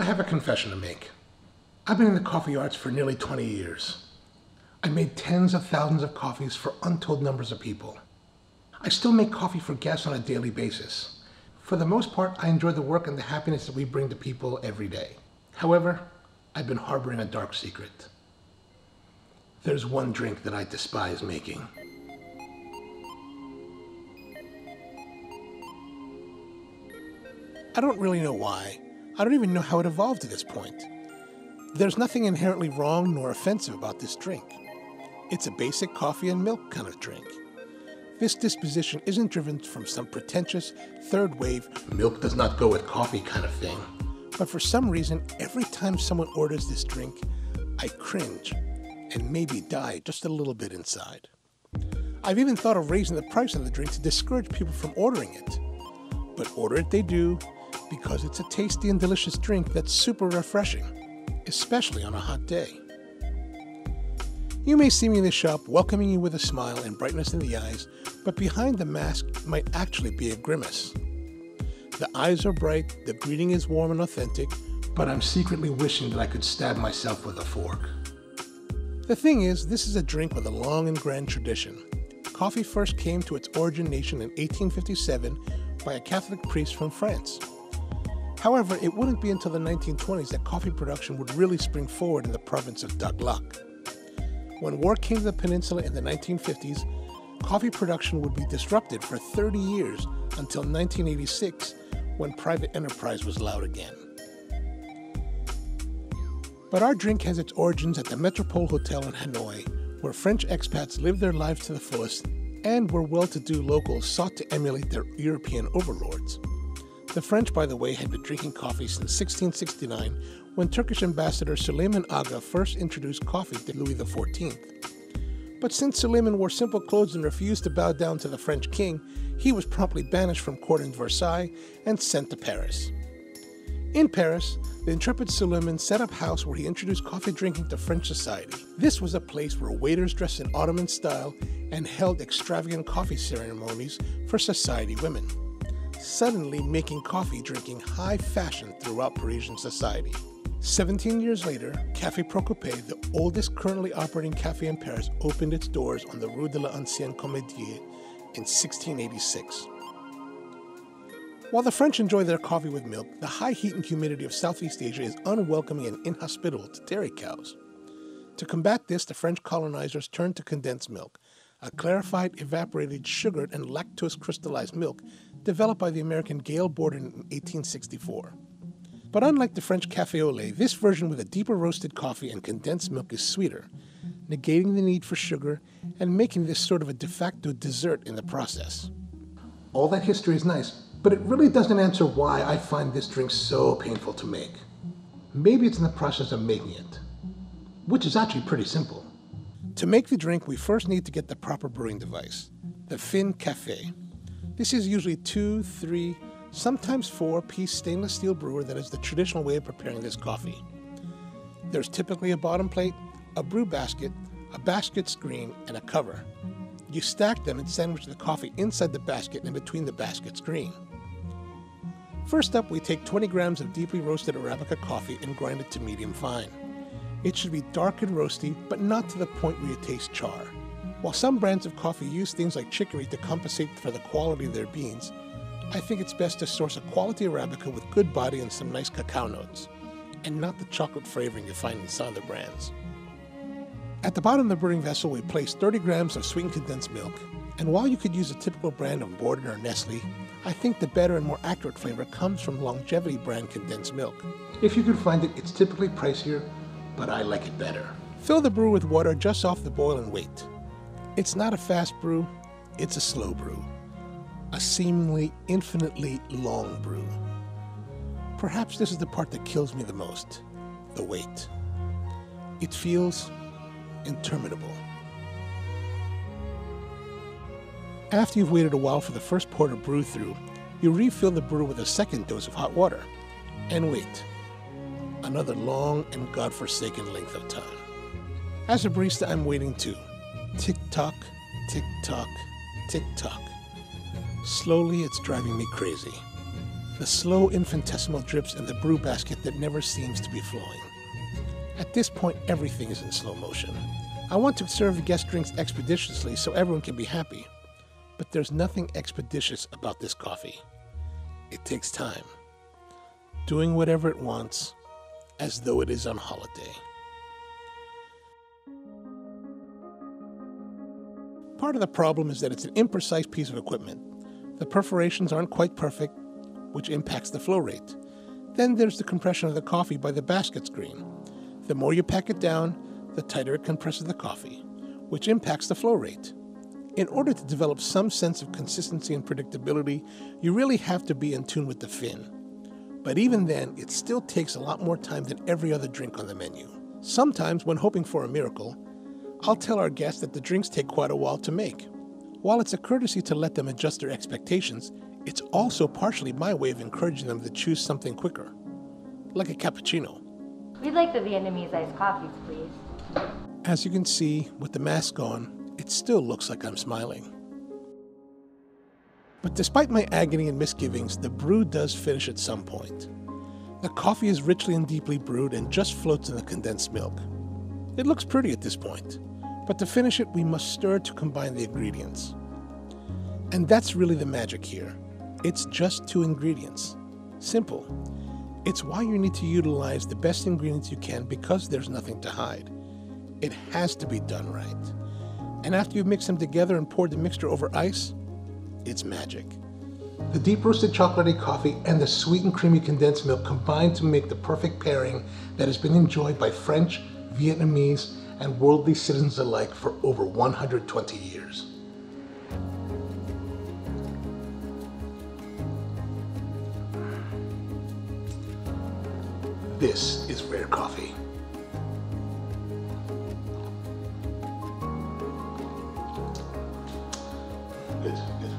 I have a confession to make. I've been in the coffee arts for nearly 20 years. I made tens of thousands of coffees for untold numbers of people. I still make coffee for guests on a daily basis. For the most part, I enjoy the work and the happiness that we bring to people every day. However, I've been harboring a dark secret. There's one drink that I despise making. I don't really know why. I don't even know how it evolved to this point. There's nothing inherently wrong nor offensive about this drink. It's a basic coffee and milk kind of drink. This disposition isn't driven from some pretentious third wave, milk does not go with coffee kind of thing. But for some reason, every time someone orders this drink, I cringe and maybe die just a little bit inside. I've even thought of raising the price of the drink to discourage people from ordering it. But order it they do, because it's a tasty and delicious drink that's super refreshing, especially on a hot day. You may see me in the shop welcoming you with a smile and brightness in the eyes, but behind the mask might actually be a grimace. The eyes are bright, the greeting is warm and authentic, but I'm secretly wishing that I could stab myself with a fork. The thing is, this is a drink with a long and grand tradition. Coffee first came to its origination in 1857 by a Catholic priest from France. However, it wouldn't be until the 1920s that coffee production would really spring forward in the province of Taklak. When war came to the peninsula in the 1950s, coffee production would be disrupted for 30 years until 1986, when private enterprise was allowed again. But our drink has its origins at the Metropole Hotel in Hanoi, where French expats lived their lives to the fullest and where well-to-do locals sought to emulate their European overlords. The French, by the way, had been drinking coffee since 1669, when Turkish ambassador Suleiman Aga first introduced coffee to Louis XIV. But since Suleiman wore simple clothes and refused to bow down to the French king, he was promptly banished from court in Versailles and sent to Paris. In Paris, the intrepid Suleiman set up house where he introduced coffee drinking to French society. This was a place where waiters dressed in Ottoman style and held extravagant coffee ceremonies for society women, suddenly making coffee drinking high fashion throughout Parisian society. 17 years later, Café Procope, the oldest currently operating café in Paris, opened its doors on the Rue de l'Ancienne Comédie in 1686. While the French enjoy their coffee with milk, the high heat and humidity of Southeast Asia is unwelcoming and inhospitable to dairy cows. To combat this, the French colonizers turned to condensed milk, a clarified, evaporated, sugared, and lactose crystallized milk developed by the American Gale Borden in 1864. But unlike the French café au lait, this version with a deeper roasted coffee and condensed milk is sweeter, negating the need for sugar and making this sort of a de facto dessert in the process. All that history is nice, but it really doesn't answer why I find this drink so painful to make. Maybe it's in the process of making it, which is actually pretty simple. To make the drink, we first need to get the proper brewing device, the phin cà phê. This is usually 2, 3, sometimes 4-piece stainless steel brewer that is the traditional way of preparing this coffee. There's typically a bottom plate, a brew basket, a basket screen, and a cover. You stack them and sandwich the coffee inside the basket and between the basket screen. First up, we take 20 grams of deeply roasted Arabica coffee and grind it to medium fine. It should be dark and roasty, but not to the point where you taste char. While some brands of coffee use things like chicory to compensate for the quality of their beans, I think it's best to source a quality Arabica with good body and some nice cacao notes, and not the chocolate flavoring you find in some other brands. At the bottom of the brewing vessel, we place 30 grams of sweetened condensed milk, and while you could use a typical brand of Borden or Nestle, I think the better and more accurate flavor comes from Longevity Brand condensed milk. If you can find it, it's typically pricier, but I like it better. Fill the brew with water just off the boil and wait. It's not a fast brew, it's a slow brew. A seemingly infinitely long brew. Perhaps this is the part that kills me the most, the wait. It feels interminable. After you've waited a while for the first pour to brew through, you refill the brew with a second dose of hot water, and wait. Another long and godforsaken length of time. As a barista, I'm waiting too. Tick-tock, tick-tock, tick-tock. Slowly, it's driving me crazy. the slow infinitesimal drips in the brew basket that never seems to be flowing. At this point, everything is in slow motion. I want to serve guest drinks expeditiously so everyone can be happy, but there's nothing expeditious about this coffee. It takes time, doing whatever it wants, as though it is on holiday. Part of the problem is that it's an imprecise piece of equipment. The perforations aren't quite perfect, which impacts the flow rate. Then there's the compression of the coffee by the basket screen. The more you pack it down, the tighter it compresses the coffee, which impacts the flow rate. In order to develop some sense of consistency and predictability, you really have to be in tune with the phin. But even then, it still takes a lot more time than every other drink on the menu. Sometimes, when hoping for a miracle, I'll tell our guests that the drinks take quite a while to make. While it's a courtesy to let them adjust their expectations, it's also partially my way of encouraging them to choose something quicker, like a cappuccino. We'd like the Vietnamese iced coffees, please. As you can see, with the mask on, it still looks like I'm smiling. But despite my agony and misgivings, the brew does finish at some point. The coffee is richly and deeply brewed and just floats in the condensed milk. It looks pretty at this point, but to finish it, we must stir to combine the ingredients. And that's really the magic here. It's just two ingredients. Simple. It's why you need to utilize the best ingredients you can because there's nothing to hide. It has to be done right. And after you've mixed them together and poured the mixture over ice, it's magic. The deep roasted chocolatey coffee and the sweet and creamy condensed milk combine to make the perfect pairing that has been enjoyed by French, Vietnamese, and worldly citizens alike for over 120 years. This is rare coffee. Good, good.